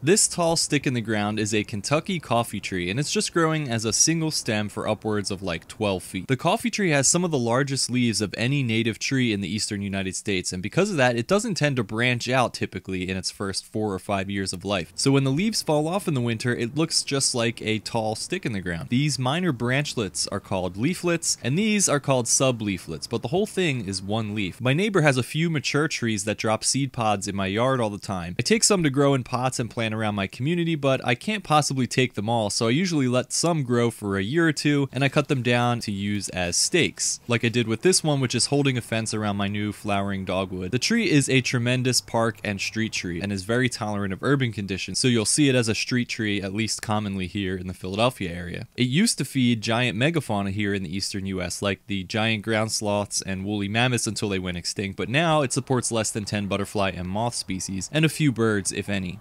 This tall stick in the ground is a Kentucky coffee tree, and it's just growing as a single stem for upwards of like 12 feet. The coffee tree has some of the largest leaves of any native tree in the eastern United States, and because of that, it doesn't tend to branch out typically in its first 4 or 5 years of life. So when the leaves fall off in the winter, it looks just like a tall stick in the ground. These minor branchlets are called leaflets, and these are called sub-leaflets, but the whole thing is one leaf. My neighbor has a few mature trees that drop seed pods in my yard all the time. I take some to grow in pots and plant around my community, but I can't possibly take them all, so I usually let some grow for a year or two, and I cut them down to use as stakes, like I did with this one, which is holding a fence around my new flowering dogwood. The tree is a tremendous park and street tree, and is very tolerant of urban conditions, so you'll see it as a street tree, at least commonly here in the Philadelphia area. It used to feed giant megafauna here in the eastern US, like the giant ground sloths and woolly mammoths until they went extinct, but now it supports less than 10 butterfly and moth species, and a few birds, if any.